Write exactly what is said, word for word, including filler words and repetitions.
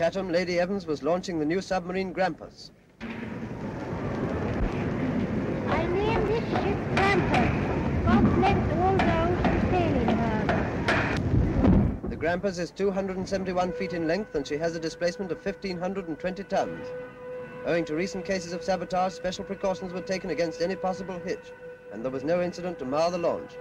Chatham, Lady Evans was launching the new submarine Grampus. I named this ship Grampus. God bless all those who sail in her. The Grampus is two hundred seventy-one feet in length and she has a displacement of one thousand five hundred twenty tons. Owing to recent cases of sabotage, special precautions were taken against any possible hitch, and there was no incident to mar the launch.